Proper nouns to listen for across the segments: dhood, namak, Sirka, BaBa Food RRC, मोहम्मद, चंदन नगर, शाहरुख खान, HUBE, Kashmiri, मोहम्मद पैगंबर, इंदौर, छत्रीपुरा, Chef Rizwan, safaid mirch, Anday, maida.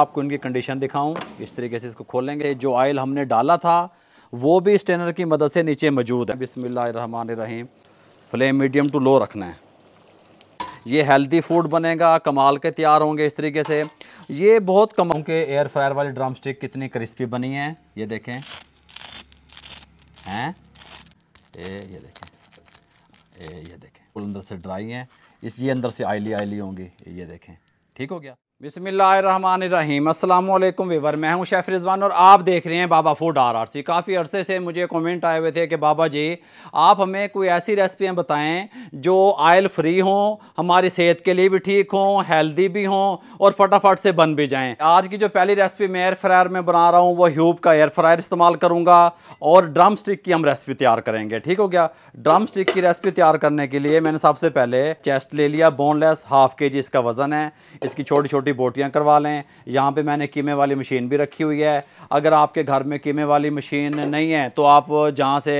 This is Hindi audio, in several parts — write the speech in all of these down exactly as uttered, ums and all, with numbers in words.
आपको इनकी कंडीशन दिखाऊं। इस तरीके से इसको खोलेंगे, जो ऑयल हमने डाला था वो भी स्टेनर की मदद से नीचे मौजूद है। बिस्मिल्लाहिर्रहमानिर्रहीम। फ्लेम मीडियम टू लो रखना है। ये हेल्दी फूड बनेगा, कमाल के तैयार होंगे इस तरीके से। ये बहुत कम के एयर फ्रायर वाली ड्रम स्टिक कितनी क्रिस्पी बनी है, ये देखें हैं, ए ये देखें, ए ये देखें, अंदर से ड्राई हैं, इस ये अंदर से आयली आयली होंगी, ये देखें। ठीक हो गया। बिस्मिल्लाहिर्रहमानिर्रहीम। अस्सलाम वालेकुम व्यूअर, मैं हूं शेफ़ रिजवान और आप देख रहे हैं Baba food R R C. काफ़ी अरसे से मुझे कमेंट आए हुए थे कि बाबा जी आप हमें कोई ऐसी रेसिपियां बताएं जो ऑयल फ्री हों, हमारी सेहत के लिए भी ठीक हों, हेल्दी भी हों और फटाफट से बन भी जाएं। आज की जो पहली रेसिपी मैं एयर फ्रायर में बना रहा हूँ वो ह्यूब का एयर फ्रायर इस्तेमाल करूँगा और ड्रम स्टिक की हम रेसिपी तैयार करेंगे। ठीक हो गया। ड्रम स्टिक की रेसिपी तैयार करने के लिए मैंने सबसे पहले चेस्ट ले लिया, बोनलेस, हाफ के जी इसका वज़न है। इसकी छोटी छोटी बोटियां करवा लें। यहाँ पे मैंने कीमे वाली मशीन भी रखी हुई है। अगर आपके घर में कीमे वाली मशीन नहीं है तो आप जहाँ से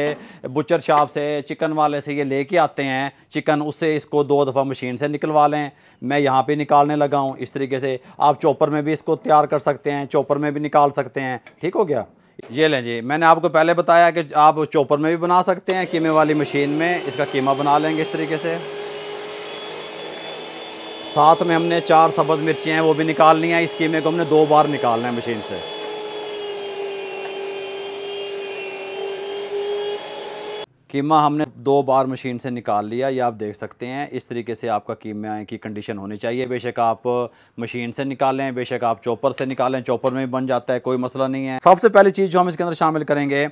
बुचर शॉप से चिकन वाले से ये लेके आते हैं चिकन, उससे इसको दो दफ़ा मशीन से निकलवा लें। मैं यहाँ पे निकालने लगा हूँ इस तरीके से। आप चॉपर में भी इसको तैयार कर सकते हैं, चॉपर में भी निकाल सकते हैं। ठीक हो गया। ये लें जी, मैंने आपको पहले बताया कि आप चॉपर में भी बना सकते हैं, कीमे वाली मशीन में इसका कीमा बना लेंगे इस तरीके से। साथ में हमने चार सब्ज़ मिर्ची हैं वो भी निकालनी है। इस कीमे को हमने दो बार निकालना है मशीन से। कीमा हमने दो बार मशीन से निकाल लिया, ये आप देख सकते हैं। इस तरीके से आपका कीमे की कंडीशन होनी चाहिए। बेशक आप मशीन से निकालें, बेशक आप चॉपर से निकालें, चॉपर में भी बन जाता है, कोई मसला नहीं है। सबसे पहली चीज़ जो हम इसके अंदर शामिल करेंगे,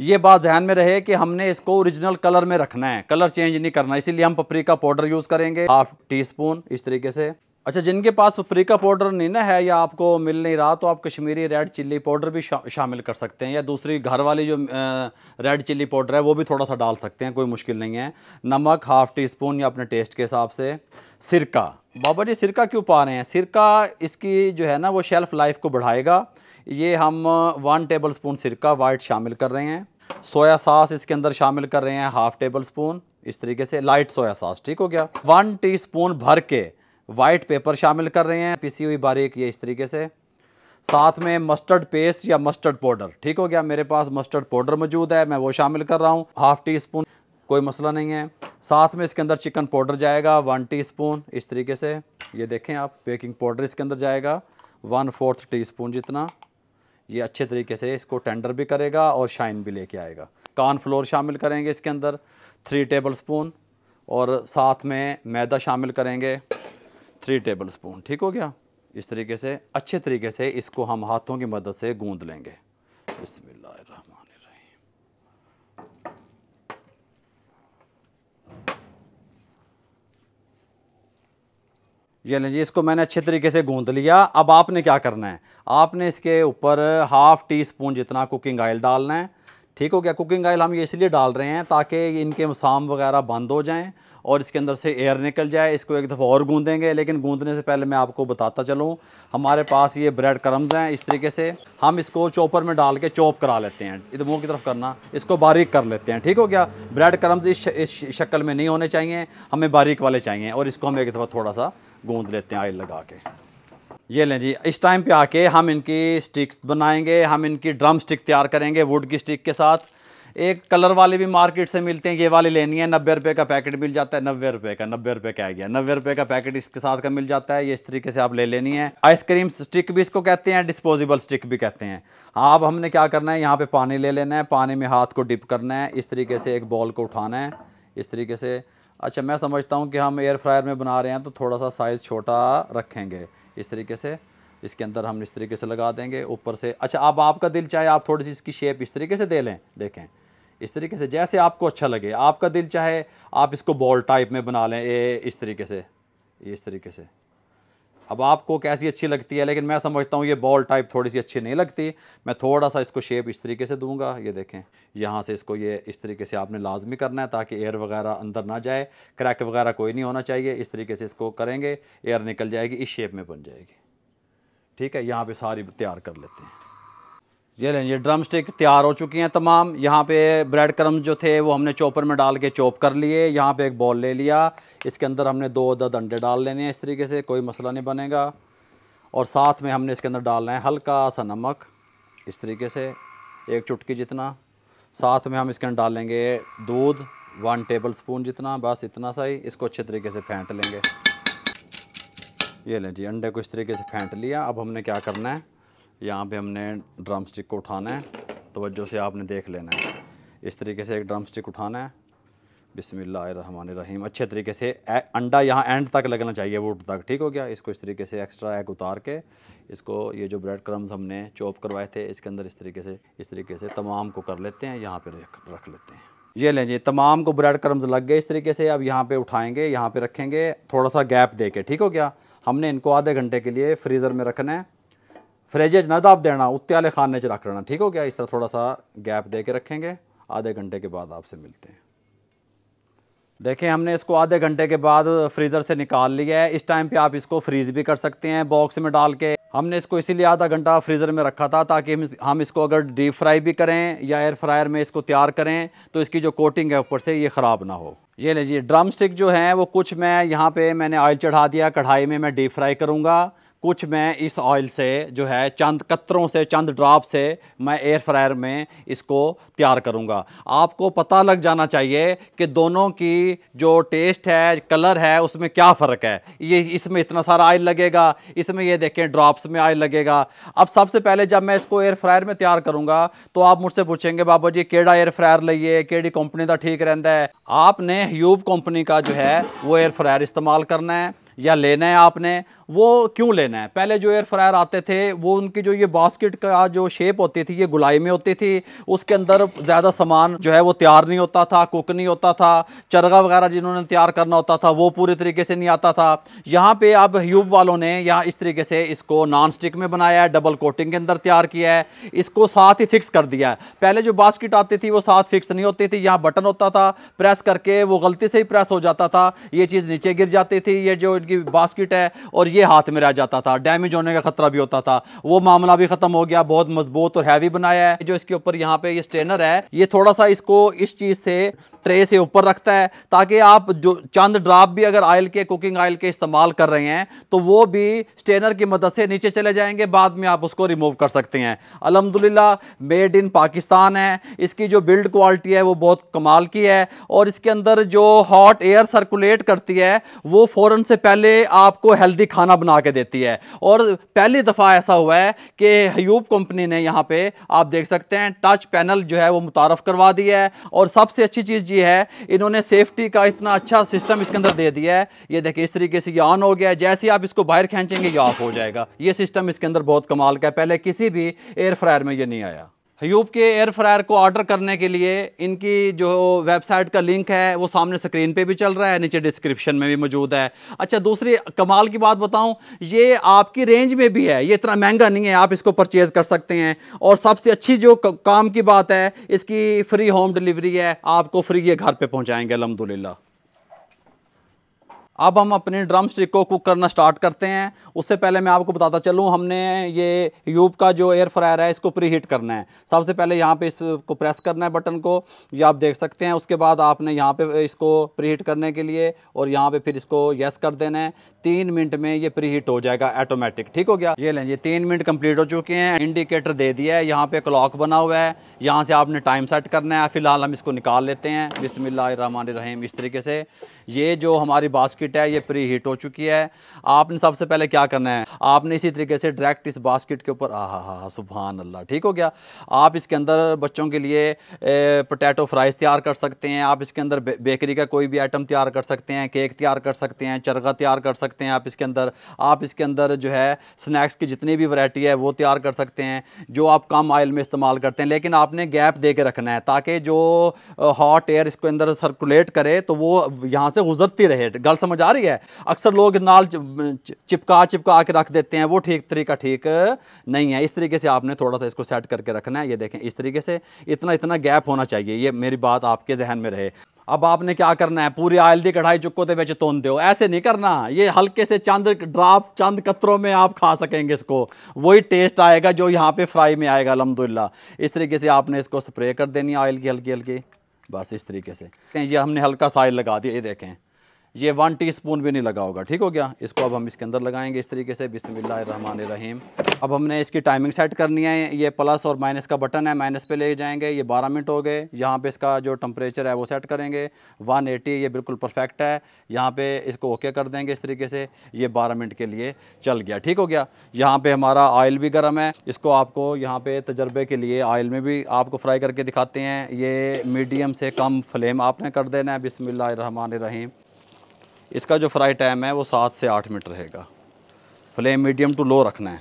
ये बात ध्यान में रहे कि हमने इसको ओरिजिनल कलर में रखना है, कलर चेंज नहीं करना, इसीलिए हम पपरिका पाउडर यूज़ करेंगे, हाफ टी स्पून इस तरीके से। अच्छा, जिनके पास पपरिका पाउडर नहीं ना है या आपको मिल नहीं रहा तो आप कश्मीरी रेड चिल्ली पाउडर भी शा, शामिल कर सकते हैं, या दूसरी घर वाली जो आ, रेड चिल्ली पाउडर है वो भी थोड़ा सा डाल सकते हैं, कोई मुश्किल नहीं है। नमक हाफ टी स्पून या अपने टेस्ट के हिसाब से। सिरका, बाबा जी सिरका क्यों पा रहे हैं? सिरका इसकी जो है ना वो शेल्फ़ लाइफ को बढ़ाएगा। ये हम वन टेबल स्पून सिरका वाइट शामिल कर रहे हैं। सोया सास इसके अंदर शामिल कर रहे हैं, हाफ़ टेबल स्पून इस तरीके से, लाइट सोया सास। ठीक हो गया। वन टीस्पून भर के वाइट पेपर शामिल कर रहे हैं, पिसी हुई बारीक, ये इस तरीके से। साथ में मस्टर्ड पेस्ट या मस्टर्ड पाउडर। ठीक हो गया। मेरे पास मस्टर्ड पाउडर मौजूद है, मैं वो शामिल कर रहा हूँ, हाफ़ टी स्पून, कोई मसला नहीं है। साथ में इसके अंदर चिकन पाउडर जाएगा वन टी स्पून इस तरीके से, ये देखें आप। बेकिंग पाउडर इसके अंदर जाएगा वन फोर्थ टी स्पून जितना, ये अच्छे तरीके से इसको टेंडर भी करेगा और शाइन भी लेके आएगा। कॉर्नफ्लोर शामिल करेंगे इसके अंदर थ्री टेबलस्पून और साथ में मैदा शामिल करेंगे थ्री टेबलस्पून। ठीक हो गया। इस तरीके से अच्छे तरीके से इसको हम हाथों की मदद से गूंद लेंगे। ये लें जी, इसको मैंने अच्छे तरीके से गूंद लिया। अब आपने क्या करना है, आपने इसके ऊपर हाफ़ टी स्पून जितना कुकिंग ऑयल डालना है। ठीक हो गया। कुकिंग ऑयल हम ये इसलिए डाल रहे हैं ताकि इनके मसाम वगैरह बंद हो जाएं और इसके अंदर से एयर निकल जाए। इसको एक दफ़ा और गूंदेंगे, लेकिन गूंदने से पहले मैं आपको बताता चलूँ, हमारे पास ये ब्रेड क्रम्स हैं इस तरीके से। हम इसको चॉपर में डाल के चॉप करा लेते हैं, इधर मुँह की तरफ करना, इसको बारीक कर लेते हैं। ठीक हो गया। ब्रेड क्रम्स इस, इस शक्ल में नहीं होने चाहिए, हमें बारीक वाले चाहिए। और इसको हम एक दफ़ा थोड़ा सा गूंद लेते हैं ऑयल लगा के। ये लें जी, इस टाइम पे आके हम इनकी स्टिक्स बनाएंगे, हम इनकी ड्रम स्टिक तैयार करेंगे वुड की स्टिक के साथ। एक कलर वाले भी मार्केट से मिलते हैं, ये वाले लेनी है, नब्बे रुपये का पैकेट मिल जाता है। नब्बे रुपये का नब्बे रुपये का आ गया, नब्बे रुपये का पैकेट इसके साथ का मिल जाता है। ये इस तरीके से आप ले लेनी है। आइसक्रीम स्टिक भी इसको कहते हैं, डिस्पोजेबल स्टिक भी कहते हैं। अब हमने क्या करना है, यहाँ पर पानी ले लेना है, पानी में हाथ को डिप करना है इस तरीके से, एक बॉल को उठाना है इस तरीके से। अच्छा, मैं समझता हूँ कि हम एयर फ्रायर में बना रहे हैं तो थोड़ा सा साइज़ छोटा रखेंगे इस तरीके से। इसके अंदर हम इस तरीके से लगा देंगे ऊपर से। अच्छा, अब आपका दिल चाहे आप थोड़ी सी इसकी शेप इस तरीके से दे लें, देखें इस तरीके से, जैसे आपको अच्छा लगे। आपका दिल चाहे आप इसको बॉल टाइप में बना लें, ए इस तरीके से, इस तरीके से। अब आपको कैसी अच्छी लगती है, लेकिन मैं समझता हूँ ये बॉल टाइप थोड़ी सी अच्छी नहीं लगती। मैं थोड़ा सा इसको शेप इस तरीके से दूंगा, ये देखें। यहाँ से इसको ये इस तरीके से आपने लाजमी करना है ताकि एयर वगैरह अंदर ना जाए, क्रैक वगैरह कोई नहीं होना चाहिए। इस तरीके से इसको करेंगे, एयर निकल जाएगी, इस शेप में बन जाएगी। ठीक है, यहाँ पर सारी तैयार कर लेते हैं। ये लें, ये ड्रम स्टिक तैयार हो चुकी हैं तमाम। यहाँ पे ब्रेड क्रम्स जो थे वो हमने चॉपर में डाल के चॉप कर लिए। यहाँ पे एक बॉल ले लिया, इसके अंदर हमने दो अदद अंडे डाल लेने हैं इस तरीके से, कोई मसला नहीं बनेगा। और साथ में हमने इसके अंदर डालना है हल्का सा नमक, इस तरीके से एक चुटकी जितना। साथ में हम इसके अंदर डालेंगे दूध वन टेबल स्पून जितना, बस इतना सा ही। इसको अच्छे तरीके से फेंट लेंगे। ये लें जी, अंडे को इस तरीके से फेंट लिया। अब हमने क्या करना है, यहाँ पे हमने ड्रम स्टिक को उठाना है, तवज्जो से आपने देख लेना है। इस तरीके से एक ड्रम स्टिक उठाना है। बिस्मिल्लाहिर्रहमानिर्रहीम। अच्छे तरीके से अंडा यहाँ एंड तक लगना चाहिए, वुड तक, ठीक हो गया। इसको इस तरीके से एक्स्ट्रा एग उतार के इसको, ये जो ब्रेड क्रम्स हमने चॉप करवाए थे इसके अंदर इस तरीके से इस तरीके से तमाम को कर लेते हैं, यहाँ पर रख लेते हैं। ये लें जी, तमाम को ब्रेड क्रम्स लग गए इस तरीके से। अब यहाँ पे उठाएंगे, यहाँ पे रखेंगे, थोड़ा सा गैप दे के, ठीक हो गया। हमने इनको आधे घंटे के लिए फ्रीज़र में रखना है। फ्रिज ना दाब देना, उत्त्याले खाने च रख लेना, ठीक हो गया। इस तरह थोड़ा सा गैप दे के रखेंगे। आधे घंटे के बाद आपसे मिलते हैं। देखें, हमने इसको आधे घंटे के बाद फ्रीज़र से निकाल लिया है। इस टाइम पे आप इसको फ्रीज़ भी कर सकते हैं बॉक्स में डाल के। हमने इसको इसीलिए आधा घंटा फ्रीज़र में रखा था ताकि हम इसको अगर डीप फ्राई भी करें या एयर फ्रायर में इसको तैयार करें तो इसकी जो कोटिंग है ऊपर से ये ख़राब ना हो। ये लीजिए, ड्रम स्टिक जो है वो कुछ मैं यहाँ पे मैंने ऑयल चढ़ा दिया, कढ़ाई में मैं डीप फ्राई करूँगा। कुछ मैं इस ऑयल से जो है चंद कतरों से, चंद ड्रॉप से मैं एयर फ्रायर में इसको तैयार करूंगा। आपको पता लग जाना चाहिए कि दोनों की जो टेस्ट है, कलर है, उसमें क्या फ़र्क है। ये इसमें इतना सारा ऑयल लगेगा, इसमें ये देखें ड्रॉप्स में ऑयल लगेगा। अब सबसे पहले जब मैं इसको एयर फ्रायर में तैयार करूंगा तो आप मुझसे पूछेंगे, बाबा जी केड़ा एयर फ्रायर लइए, केड़ी कंपनी का ठीक रहता है? आपने ह्यूब कंपनी का जो है वो एयर फ्रायर इस्तेमाल करना है या लेना है आपने। वो क्यों लेना है, पहले जो एयर फ्रायर आते थे वो उनकी जो ये बास्केट का जो शेप होती थी, ये गुलाई में होती थी, उसके अंदर ज़्यादा सामान जो है वो तैयार नहीं होता था, कुक नहीं होता था। चरगा वगैरह जिन्होंने तैयार करना होता था वो पूरे तरीके से नहीं आता था। यहाँ पे अब ह्यूब वालों ने यहाँ इस तरीके से इसको नॉन स्टिक में बनाया है, डबल कोटिंग के अंदर तैयार किया है, इसको साथ ही फिक्स कर दिया है। पहले जो बास्केट आती थी वो साथ फिक्स नहीं होती थी, यहाँ बटन होता था, प्रेस करके वो गलती से ही प्रेस हो जाता था, ये चीज़ नीचे गिर जाती थी, ये जो इनकी बास्केट है, और ये हाथ में रह जाता था, डैमेज होने का खतरा भी होता था। वो मामला भी खत्म हो गया। बहुत मजबूत और हैवी बनाया है। जो इसके ऊपर यहाँ पे ये स्ट्रेनर है, ये थोड़ा सा इसको इस चीज़ से, ट्रे से ऊपर रखता है ताकि आप जो चंद ड्रॉप भी अगर ऑयल के, कुकिंग ऑयल के इस्तेमाल कर रहे हैं तो वो भी स्ट्रेनर की मदद से नीचे चले जाएंगे, बाद में आप उसको रिमूव कर सकते हैं। अल्हम्दुलिल्लाह मेड इन पाकिस्तान है। इसकी जो बिल्ड क्वालिटी है वो बहुत कमाल की है, और इसके अंदर जो हॉट एयर सर्कुलेट करती है वो फ़ौरन से पहले आपको हेल्दी खाना बना के देती है। और पहली दफ़ा ऐसा हुआ है कि ह्यूब कंपनी ने यहाँ पे आप देख सकते हैं टच पैनल जो है वो मुतारफ़ करवा दिया है। और सबसे अच्छी चीज़ ये है, इन्होंने सेफ्टी का इतना अच्छा सिस्टम इसके अंदर दे दिया है। ये देखिए, इस तरीके से ये ऑन हो गया है, जैसे ही आप इसको बाहर खींचेंगे ये ऑफ हो जाएगा। ये सिस्टम इसके अंदर बहुत कमाल का है, पहले किसी भी एयर फ्रायर में ये नहीं आया। ह्यूब के एयर फ्रायर को ऑर्डर करने के लिए इनकी जो वेबसाइट का लिंक है वो सामने स्क्रीन पे भी चल रहा है, नीचे डिस्क्रिप्शन में भी मौजूद है। अच्छा, दूसरी कमाल की बात बताऊं, ये आपकी रेंज में भी है, ये इतना महंगा नहीं है, आप इसको परचेज़ कर सकते हैं। और सबसे अच्छी जो काम की बात है, इसकी फ्री होम डिलीवरी है, आपको फ्री ये घर पर पहुँचाएँगे अल्हम्दुलिल्लाह। अब हम अपने ड्रम स्टिक को कुक करना स्टार्ट करते हैं। उससे पहले मैं आपको बताता चलूं, हमने ये ह्यूब का जो एयर फ्रायर है इसको प्री हीट करना है। सबसे पहले यहाँ पे इसको प्रेस करना है बटन को, ये आप देख सकते हैं। उसके बाद आपने यहाँ पे इसको प्री हीट करने के लिए और यहाँ पे फिर इसको येस कर देना है। तीन मिनट में ये प्री हीट हो जाएगा ऑटोमेटिक, ठीक हो गया। ये लें जी, तीन मिनट कंप्लीट हो चुके हैं, इंडिकेटर दे दिया है, यहाँ पर क्लॉक बना हुआ है, यहाँ से आपने टाइम सेट करना है। फ़िलहाल हम इसको निकाल लेते हैं। बिस्मिल्लाहिर्रहमानिर्रहीम। इस तरीके से ये जो हमारी बास्केट है ये प्री हीट हो चुकी है। आपने सबसे पहले क्या करना है, आपने इसी तरीके से डायरेक्ट इस बास्केट के ऊपर, आहा हा सुभान अल्लाह, ठीक हो गया। आप इसके अंदर बच्चों के लिए पोटैटो फ्राइज तैयार कर सकते हैं, आप इसके अंदर बे, बेकरी का कोई भी आइटम तैयार कर सकते हैं, केक तैयार कर सकते हैं, चरगा तैयार कर सकते हैं। आप इसके अंदर आप इसके अंदर जो है स्नैक्स की जितनी भी वैरायटी है वो तैयार कर सकते हैं, जो आप कम ऑयल में इस्तेमाल करते हैं। लेकिन आपने गैप दे के रखना है ताकि जो हॉट एयर इसके अंदर सर्कुलेट करे तो वो यहाँ से गुजरती रहे। गल समझ आ रही है? अक्सर लोग नाल चिपका चिपका के रख देते हैं, वो ठीक तरीका ठीक नहीं है। इस तरीके से आपने थोड़ा सा इसको सेट करके रखना है। ये देखें, इस तरीके से इतना इतना गैप होना चाहिए, ये मेरी बात आपके जहन में रहे। अब आपने क्या करना है, पूरी आयल दी कढ़ाई चुको दे धोन दो, ऐसे नहीं करना। ये हल्के से चंद ड्राप, चंद कतरों में आप खा सकेंगे, इसको वही टेस्ट आएगा जो यहाँ पे फ्राई में आएगा अल्हम्दुलिल्लाह। इस तरीके से आपने इसको स्प्रे कर देनी ऑयल की हल्की हल्की, बस इस तरीके से। ये हमने हल्का सा ऑयल लगा दिया, ये देखें ये वन टीस्पून भी नहीं लगा होगा। ठीक हो गया, इसको अब हम इसके अंदर लगाएंगे इस तरीके से। बिस्मिल्लाहिर्रहमानिर्रहीम। अब हमने इसकी टाइमिंग सेट करनी है, ये प्लस और माइनस का बटन है, माइनस पे ले जाएंगे। ये बारह मिनट हो गए। यहाँ पे इसका जो टेम्परेचर है वो सेट करेंगे वन एटी, ये बिल्कुल परफेक्ट है। यहाँ पे इसको ओके कर देंगे इस तरीके से। ये बारह मिनट के लिए चल गया। ठीक हो गया। यहाँ पर हमारा ऑयल भी गर्म है, इसको आपको यहाँ पर तजर्बे के लिए ऑयल में भी आपको फ्राई करके दिखाते हैं। ये मीडियम से कम फ्लेम आपने कर देना है। बिस्मिल्लाहिर्रहमानिर्रहीम। इसका जो फ्राई टाइम है वो सात से आठ मिनट रहेगा। फ्लेम मीडियम टू लो रखना है।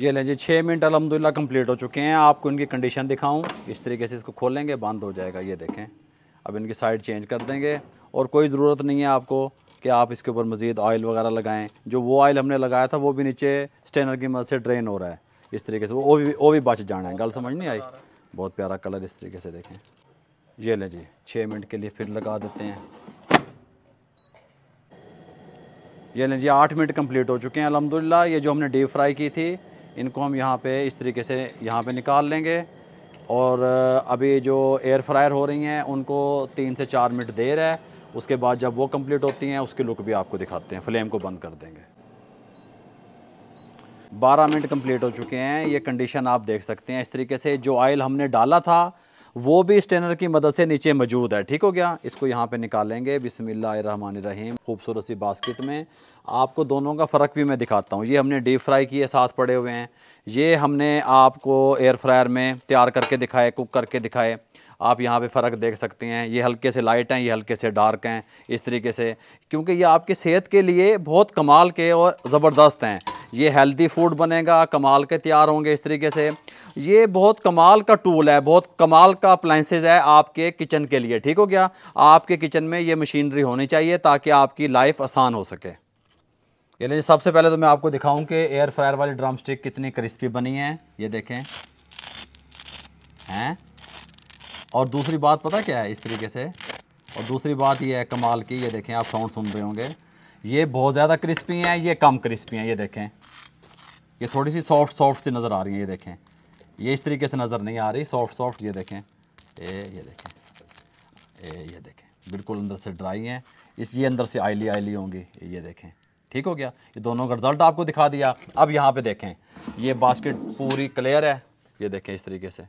ये लें जी, छः मिनट अल्हम्दुलिल्लाह कंप्लीट हो चुके हैं। आपको इनकी कंडीशन दिखाऊं, इस तरीके से इसको खोलेंगे, बंद हो जाएगा। ये देखें, अब इनकी साइड चेंज कर देंगे। और कोई ज़रूरत नहीं है आपको कि आप इसके ऊपर मज़ीद ऑयल वगैरह लगाएं। जो वो ऑयल हमने लगाया था वो भी नीचे स्ट्रेनर की मदद से ड्रेन हो रहा है इस तरीके से। वो भी वो भी बच जाना है। गल समझ नहीं आई। बहुत प्यारा कलर इस तरीके से देखें। ये ले जी, छः मिनट के लिए फिर लगा देते हैं। ये ले जी, आठ मिनट कंप्लीट हो चुके हैं अल्हम्दुलिल्लाह। ये जो हमने डीप फ्राई की थी इनको हम यहाँ पे इस तरीके से यहाँ पे निकाल लेंगे। और अभी जो एयर फ्रायर हो रही हैं उनको तीन से चार मिनट देर है, उसके बाद जब वो कंप्लीट होती हैं उसकी लुक भी आपको दिखाते हैं। फ्लेम को बंद कर देंगे। बारह मिनट कंप्लीट हो चुके हैं। ये कंडीशन आप देख सकते हैं इस तरीके से। जो ऑयल हमने डाला था वो भी स्ट्रेनर की मदद से नीचे मौजूद है। ठीक हो गया। इसको यहाँ पे निकालेंगे। बिस्मिल्लाहिर्रहमानिर्रहीम। खूबसूरत सी बास्केट में आपको दोनों का फ़र्क भी मैं दिखाता हूँ। ये हमने डीप फ्राई किए, साथ पड़े हुए हैं। ये हमने आपको एयर फ्रायर में तैयार करके दिखाए, कुक करके दिखाए। आप यहाँ पे फ़र्क देख सकते हैं। ये हल्के से लाइट हैं, ये हल्के से डार्क हैं इस तरीके से, क्योंकि ये आपकी सेहत के लिए बहुत कमाल के और ज़बरदस्त हैं। ये हेल्दी फूड बनेगा, कमाल के तैयार होंगे इस तरीके से। ये बहुत कमाल का टूल है, बहुत कमाल का अप्लाइंसेज है आपके किचन के लिए। ठीक हो गया। आपके किचन में ये मशीनरी होनी चाहिए ताकि आपकी लाइफ आसान हो सके। यानी सबसे पहले तो मैं आपको दिखाऊं कि एयर फ्रायर वाली ड्रम स्टिक कितनी क्रिस्पी बनी है। ये देखें हैं। और दूसरी बात पता क्या है इस तरीके से, और दूसरी बात ये है कमाल की। ये देखें, आप साउंड सुन रहे होंगे। ये बहुत ज़्यादा क्रिस्पी हैं, ये कम क्रिस्पी हैं। ये देखें, ये थोड़ी सी सॉफ्ट सॉफ्ट सी नज़र आ रही है। ये देखें, ये इस तरीके से नज़र नहीं आ रही, सॉफ्ट सॉफ्ट। ये देखें, ए ये देखें, ए ये देखें, बिल्कुल अंदर से ड्राई हैं। इस ये अंदर से आयली आयली होंगी। ये देखें। ठीक हो गया। ये दोनों का रिज़ल्ट आपको दिखा दिया। अब यहाँ पे देखें, ये बास्केट पूरी क्लियर है। ये देखें इस तरीके से।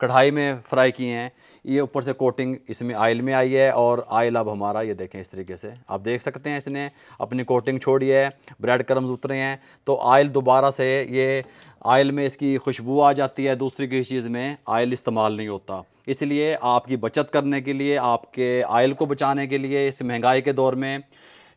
कढ़ाई में फ्राई किए हैं, ये ऊपर से कोटिंग इसमें आयल में आई है। और आयल अब हमारा ये देखें इस तरीके से, आप देख सकते हैं इसने अपनी कोटिंग छोड़ी है, ब्रेड क्रम्स उतरे हैं। तो आयल दोबारा से, ये आयल में इसकी खुशबू आ जाती है। दूसरी किसी चीज़ में आयल इस्तेमाल नहीं होता। इसलिए आपकी बचत करने के लिए, आपके आयल को बचाने के लिए इस महंगाई के दौर में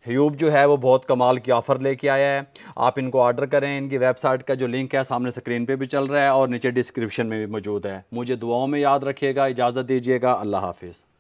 ह्यूब जो है वो बहुत कमाल की ऑफ़र लेके आया है। आप इनको ऑर्डर करें। इनकी वेबसाइट का जो लिंक है सामने स्क्रीन पे भी चल रहा है और नीचे डिस्क्रिप्शन में भी मौजूद है। मुझे दुआओं में याद रखिएगा। इजाज़त दीजिएगा। अल्लाह हाफिज़।